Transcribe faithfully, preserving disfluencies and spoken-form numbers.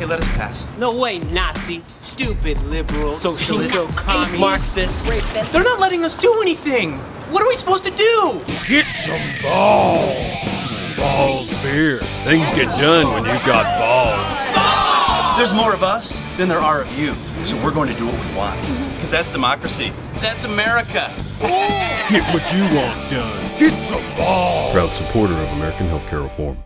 Okay, let us pass. No way, Nazi. Stupid liberal. Socialist. Communist. Marxist. Rapist. They're not letting us do anything. What are we supposed to do? Get some balls. Balls beer. Things get done when you've got balls. Balls! There's more of us than there are of you. So we're going to do what we want. Because that's democracy. That's America. Get what you want done. Get some balls. Proud supporter of American healthcare reform.